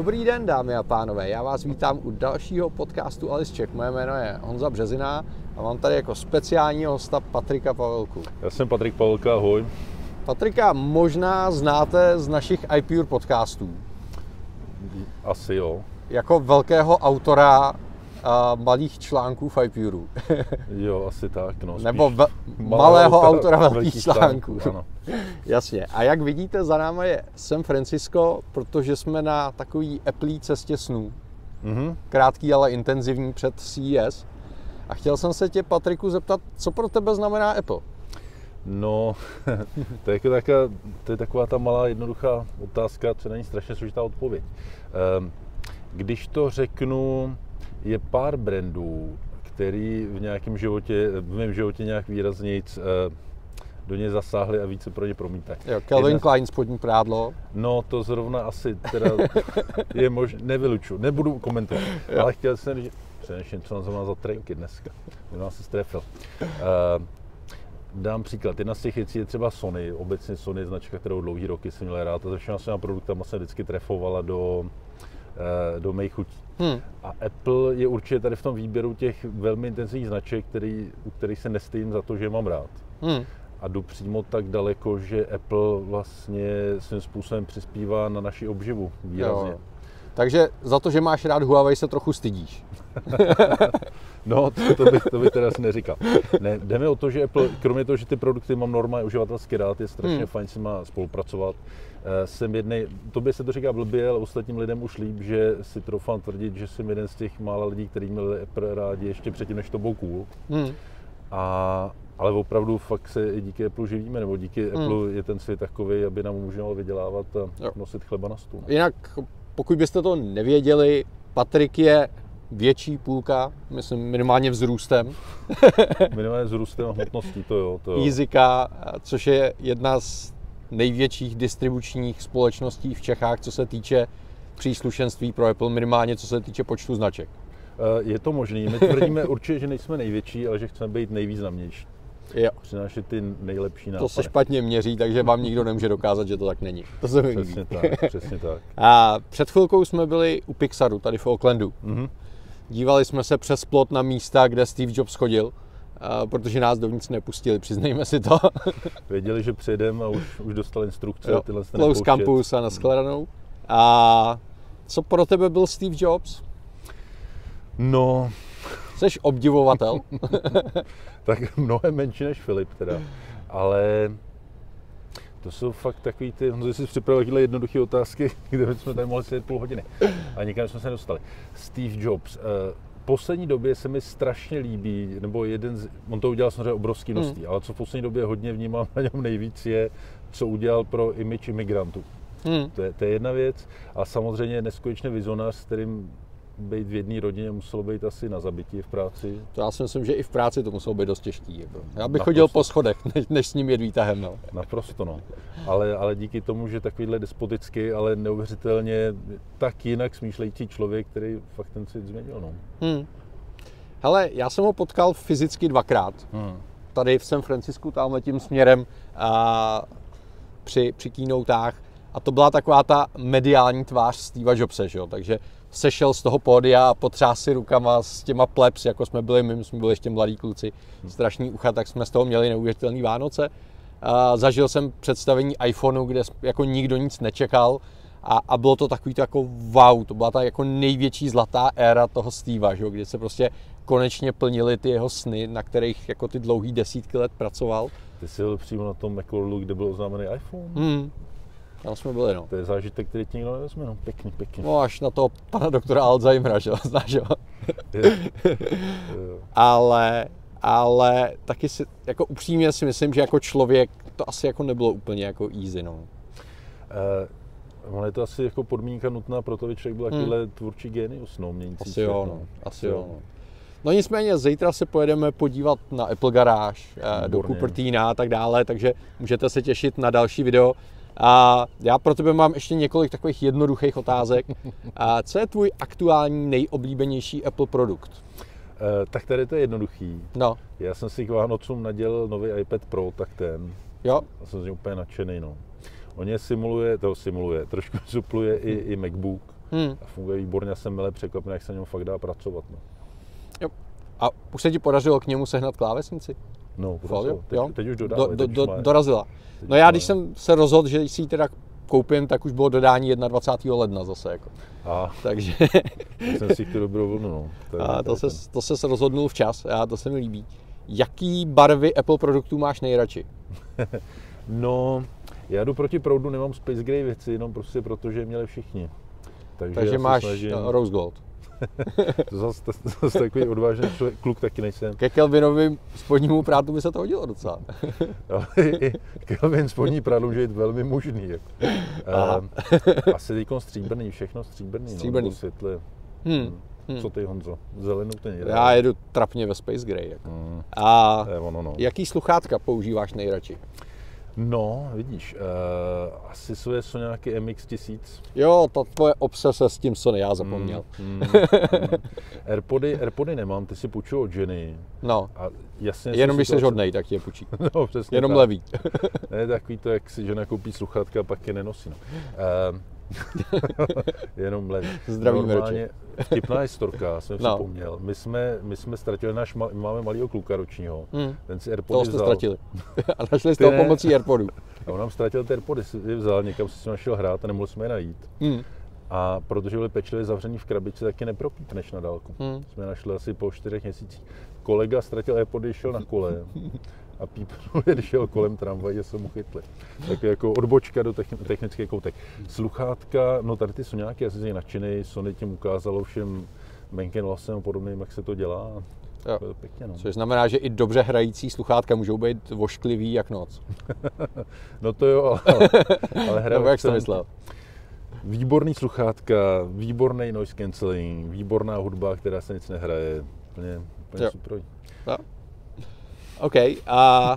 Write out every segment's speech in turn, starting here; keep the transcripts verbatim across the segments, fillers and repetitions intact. Dobrý den, dámy a pánové, já vás vítám u dalšího podcastu Alice Check. Moje jméno je Honza Březina a mám tady jako speciálního hosta Patrika Pavelku. Já jsem Patrik Pavelka, ahoj. Patrika možná znáte z našich iPure podcastů. Asi jo. Jako velkého autora a malých článků v iPureu. Jo, asi tak. No, Nebo ve- malého autora velkých článků. Ano. Jasně. A jak vidíte, za náma je San Francisco, protože jsme na takový Apple cestě snů. Mm-hmm. Krátký, ale intenzivní před C E S. A chtěl jsem se tě, Patriku, zeptat, co pro tebe znamená Apple? No, to je, taková, to je taková ta malá jednoduchá otázka, co není strašně složitá odpověď. Když to řeknu, je pár brandů, který v nějakém životě, v mém životě nějak výraznějc do něj zasáhli a více pro ně promítají. Calvin Klein spodní prádlo. No to zrovna asi teda je možné, nevyluču, nebudu komentovat, jo. Ale chtěl jsem říct, přeneším, co nazvám za trenky dneska, možná se strefil. Dám příklad, jedna z těch věcí je třeba Sony, obecně Sony je značka, kterou dlouhý roky jsem měl rád a ze všema svýma produktama se vždycky trefovala do do mých chutí. Hmm. A Apple je určitě tady v tom výběru těch velmi intenzivních značek, který, u kterých se nestydím za to, že je mám rád. Hmm. A jdu přímo tak daleko, že Apple vlastně svým způsobem přispívá na naši obživu výrazně. Jo. Takže za to, že máš rád Huawei, se trochu stydíš. No, to, to, bych, to bych teda asi neříkal. Ne, jde mi o to, že Apple, kromě toho, že ty produkty mám normálně uživatelsky rád, je strašně hmm. fajn s nima spolupracovat. Jsem jednej, tobě se to říká blbě, ale ostatním lidem už líp, že si troufám tvrdit, že jsem jeden z těch mála lidí, který měli Apple rádi ještě předtím, než to byl cool. Hmm. A, ale opravdu fakt se díky Apple živíme, nebo díky hmm. Apple je ten svět takový, aby nám umožňoval vydělávat a jo. nosit chleba na stůl. Jinak, pokud byste to nevěděli, Patrik je větší půlka, myslím minimálně vzrůstem. Minimálně vzrůstem a hmotností, to jo. To jo. iZika, což je jedna z největších distribučních společností v Čechách, co se týče příslušenství pro Apple, minimálně co se týče počtu značek. Je to možný. My tvrdíme určitě, že nejsme největší, ale že chceme být nejvýznamnější. Jo. Přinášet ty nejlepší nápady. To se špatně měří, takže vám nikdo nemůže dokázat, že to tak není. To se mi líbí. Přesně tak, přesně tak. A před chvilkou jsme byli u Pixaru, tady v Oaklandu. Mm-hmm. Dívali jsme se přes plot na místa, kde Steve Jobs chodil, protože nás dovnitř nepustili, přiznejme si to. Věděli, že přijedeme a už, už dostali instrukce. Jo, tyhle close campus a nashledanou. A co pro tebe byl Steve Jobs? No... Jseš obdivovatel? Tak mnohem menší než Filip teda, ale to jsou fakt takový ty, Honzo, jsi připravil takové jednoduché otázky, kde jsme tady mohli sedět půl hodiny a nikam jsme se nedostali. Steve Jobs, v poslední době se mi strašně líbí, nebo jeden z, on to udělal samozřejmě obrovský množství, hmm. ale co v poslední době hodně vnímám na něm nejvíc je, co udělal pro image imigrantů. Hmm. To je, to je jedna věc a samozřejmě neskutečný vizionář, s kterým být v jedné rodině muselo být asi na zabití v práci. To já si myslím, že i v práci to muselo být dost těžký. Jako. Já bych Naprosto. chodil po schodech, než, než s ním jet výtahem. No. Naprosto no. Ale, ale díky tomu, že takovýhle despotický, ale neuvěřitelně tak jinak smýšlející člověk, který fakt ten svět změnil. No. Hmm. Hele, já jsem ho potkal fyzicky dvakrát. Hmm. Tady v San Francisku, tamhle tím směrem a při, při keynoteách. A to byla taková ta mediální tvář Steva Jobse, že jo? Takže sešel z toho pódia a potřásl si rukama s těma plebs, jako jsme byli my, my jsme byli ještě mladí kluci, strašný ucha, tak jsme z toho měli neuvěřitelné Vánoce. A zažil jsem představení iPhoneu, kde jako nikdo nic nečekal a, a bylo to takový to jako wow, to byla ta jako největší zlatá éra toho Steva, že jo? Kdy se prostě konečně plnily ty jeho sny, na kterých jako ty dlouhý desítky let pracoval. Ty jsi byl přímo na tom Macworldu, kde byl oznámený iPhone? Hmm. Tam jsme byli, no. To je zážitek, který ti nikdo nevezme, no. Pěkně, pěkně. No až na toho pana doktora Alzheimera, že jo, znáš, jo. ale, ale taky si, jako upřímně si myslím, že jako člověk to asi jako nebylo úplně jako easy, no. Uh, ale je to asi jako podmínka nutná pro to, aby člověk byl hmm. takovýhle tvůrčí genius, no, měnící asi člověk, jo, no. Asi jo, no. No nicméně, zítra se pojedeme podívat na Apple Garage, Výborně. do Cupertina a tak dále, takže můžete se těšit na další video. A já pro tebe mám ještě několik takových jednoduchých otázek. A co je tvůj aktuální nejoblíbenější Apple produkt? E, tak tady to je jednoduchý. No. Já jsem si k Vánocům nadělil nový iPad Pro, tak ten. Jo. Já jsem z něj úplně nadšený, no. On je simuluje, toho simuluje, trošku supluje i, i MacBook. hmm. a funguje výborně, jsem mile překvapený, jak se na něm fakt dá pracovat. No. Jo. A už se ti podařilo k němu sehnat klávesnici? No, podařilo. Teď, teď už dodávají. Do, do, do, dorazila. No já, když jsem se rozhodl, že si ji teda koupím, tak už bylo dodání dvacátého prvního ledna zase. Jako. A, takže... Já jsem si tu dobrou vlnu. No. A to ses, to ses rozhodnul včas a to se mi líbí. Jaký barvy Apple produktů máš nejradši? No, já jdu proti proudu, nemám Space Gray věci, jenom prostě proto, že je měli všichni. Takže, takže máš snažím... Rose Gold. To zase, zase takový odvážný člověk, kluk taky nejsem. Ke Calvinovým spodnímu prádlu by se to hodilo docela. Ale i Calvin spodní prádlo může být velmi mužný. Jako. E, asi teďkon stříbrný, všechno stříbrný. Stříbrný. No, světli. Hmm. Hmm. Co ty, Honzo? Zelenou ty nejradši? Já jedu trapně ve Space Gray. Jako. Hmm. A je, ono, no. Jaký sluchátka používáš nejradši? No, vidíš, uh, asi jsou so nějaké M X tisíc. Jo, ta tvoje obsese s tím Sony, já zapomněl. Mm, mm, mm. Airpody, Airpody nemám, ty si půjčuju od Jenny. No, a jasně, jenom když jsi hodnej, tak ti je půjčí. No, přesně jenom tak. Levý. Ne, takový to, jak si žena koupí sluchátka a pak je nenosí. No. Uh, jenom levý. Zdravím, normálně vtipná historka, jsem no. Připomněl. My jsme, my jsme ztratili náš, mal, máme malýho kluka ročního, hmm. ten si Airpody toho jste vzal. Ztratili. A našli jste ho pomocí Airpodů. A on nám ztratil ty Airpody, si je vzal, někam si našel hrát a nemohl jsme je najít. Hmm. A protože byli pečlivě zavření v krabici, tak je nepropítneš na dálku. Hmm. Jsme našli asi po čtyřech měsících. Kolega ztratil Airpody, šel na kole. A pípnul, když šel kolem tramvaje, že se mu chytli. Tak jako odbočka do technické koutek. Sluchátka, no tady ty jsou nějaké, já jsem z nich nadšený, Sony tím ukázalo všem menken hlasem a podobným, jak se to dělá. Jo. To pěkně, no. Což znamená, že i dobře hrající sluchátka můžou být vošklivý jak noc. No to jo, ale, ale hraju. Jak jsi to myslel? Výborný sluchátka, výborný noise cancelling, výborná hudba, která se nic nehraje. Úplně, úplně super. Jo. OK, a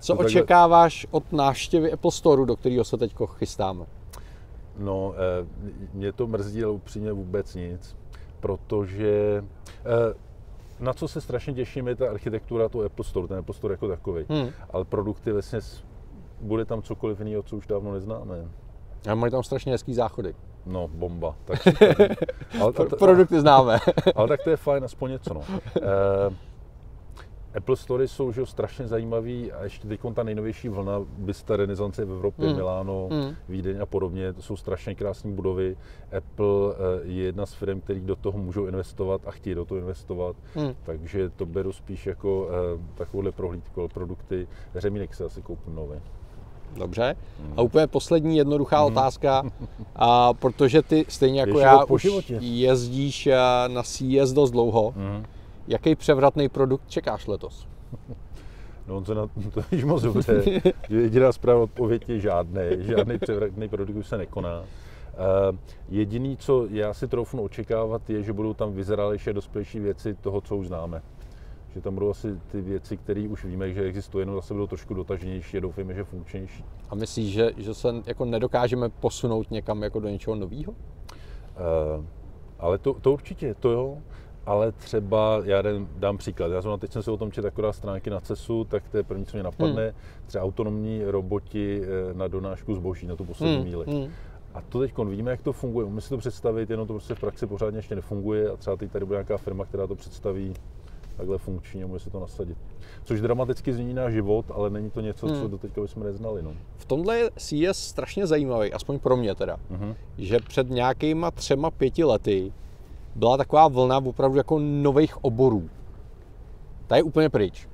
co očekáváš od návštěvy Apple Store, do kterého se teď chystáme? No, mě to mrzí, ale upřímně vůbec nic, protože na co se strašně těším je ta architektura toho Apple Store, ten Apple Store jako takový, hmm. ale produkty vlastně bude tam cokoliv jiného, co už dávno neznáme. A mají tam strašně hezký záchody. No, bomba. Tak, ale, ale, produkty známe. Ale tak to je fajn, aspoň něco. No. Apple Store jsou že, strašně zajímavý a ještě teď ta nejnovější vlna bysta renesance v Evropě, mm. Miláno, mm. Vídeň a podobně, to jsou strašně krásné budovy. Apple je jedna z firm, který do toho můžou investovat a chtějí do toho investovat, mm. takže to beru spíš jako takovouhle prohlídku, produkty, řemínek se asi koupím nový. Dobře. A úplně poslední jednoduchá hmm. otázka, a protože ty stejně jako je já už životě. Jezdíš na C E S dost dlouho, hmm. jaký převratný produkt čekáš letos? No on se na to již moc dobře. Jediná správná odpověď je žádný. Žádný převratný produkt už se nekoná. Uh, jediný, co já si troufnu očekávat, je, že budou tam vyzrálejší a dospělejší věci toho, co už známe. Že tam budou asi ty věci, které už víme, že existují, jenom zase budou trošku dotaženější a doufejme, že funkčnější. A myslíš, že, že se jako nedokážeme posunout někam jako do něčeho nového? Uh, ale to, to určitě, to jo. Ale třeba, já dám příklad, já jsem, teď jsem se o tom četl akorát stránky na C E S u, tak to je první, co mě napadne, hmm. třeba autonomní roboti na donášku zboží, na tu poslední hmm. míli. Hmm. A to teď víme, jak to funguje, umíme si to představit, jenom to prostě v praxi pořádně ještě nefunguje a třeba teď tady bude nějaká firma, která to představí takhle funkčně, může se to nasadit. Což dramaticky změní náš život, ale není to něco, hmm. co doteďka bychom neznali. No. V tomhle je C E S strašně zajímavý, aspoň pro mě teda, hmm. že před nějakýma třema, pěti lety byla taková vlna opravdu jako nových oborů. Ta je úplně pryč.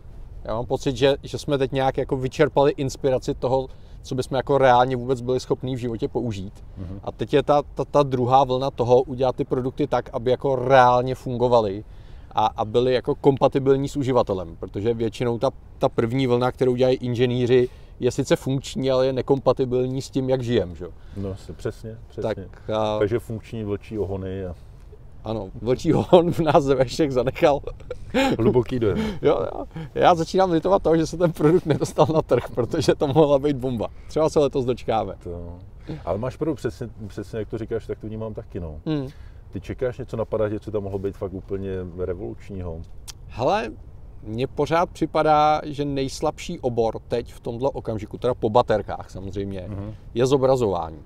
Já mám pocit, že, že jsme teď nějak jako vyčerpali inspiraci toho, co bychom jako reálně vůbec byli schopní v životě použít. Mm-hmm. A teď je ta, ta, ta druhá vlna toho udělat ty produkty tak, aby jako reálně fungovaly a, a byly jako kompatibilní s uživatelem. Protože většinou ta, ta první vlna, kterou dělají inženýři, je sice funkční, ale je nekompatibilní s tím, jak žijeme. No, přesně, přesně. Tak, a... Takže funkční vlčí ohony a... Ano, vlčí hon v nás ve všech zanechal. Hluboký dojem. Jo, jo. Já začínám litovat toho, že se ten produkt nedostal na trh, protože to mohla být bomba. Třeba se letos dočkáme. To. Ale máš pravdu, přesně, přesně jak to říkáš, tak to vnímám taky. No. Hmm. Ty čekáš něco napadat, že co tam mohlo být fakt úplně revolučního? Hele, mně pořád připadá, že nejslabší obor teď v tomto okamžiku, teda po baterkách samozřejmě, hmm. je zobrazování.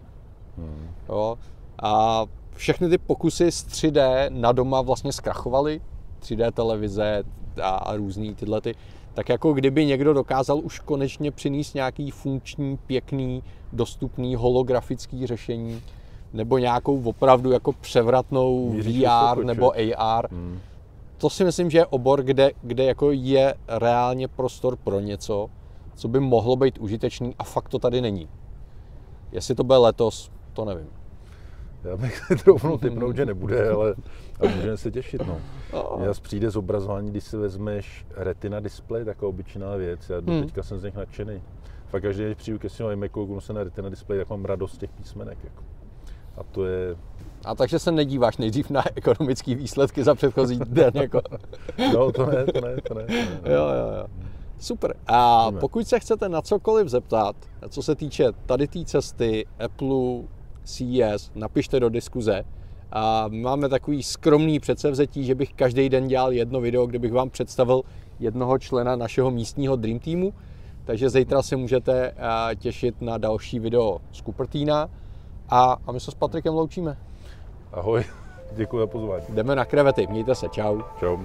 Hmm. Jo. A všechny ty pokusy s tři dé na doma vlastně zkrachovaly, tři dé televize a různý tyhle ty, tak jako kdyby někdo dokázal už konečně přinést nějaký funkční, pěkný, dostupný holografický řešení, nebo nějakou opravdu jako převratnou V R nebo A R. Hmm. To si myslím, že je obor, kde, kde jako je reálně prostor pro něco, co by mohlo být užitečný a fakt to tady není. Jestli to bude letos, to nevím. Já bych se troufnul typnout, že nebude, ale můžeme se těšit. No. Já přijde zobrazování, když si vezmeš retina displej, taková obyčejná věc. Já do teďka jsem z nich nadšený. Fakt každý, když přijdu ke svým iMacu, kouknu se na retina displej, tak mám radost těch písmenek. Jako. A to je... A takže se nedíváš nejdřív na ekonomické výsledky za předchozí den, jako. No, to ne, to ne, to ne. To ne, ne. Jo, jo, jo. Super. A pokud se chcete na cokoliv zeptat, co se týče tady té tý cesty, Apple, C E S, napište do diskuze. A máme takový skromný předsevzetí, že bych každý den dělal jedno video, kde bych vám představil jednoho člena našeho místního Dream Teamu. Takže zítra se můžete těšit na další video z Cupertina. A, a my se s Patrikem loučíme. Ahoj, děkuji za pozvání. Jdeme na krevety, mějte se, čau. Čau.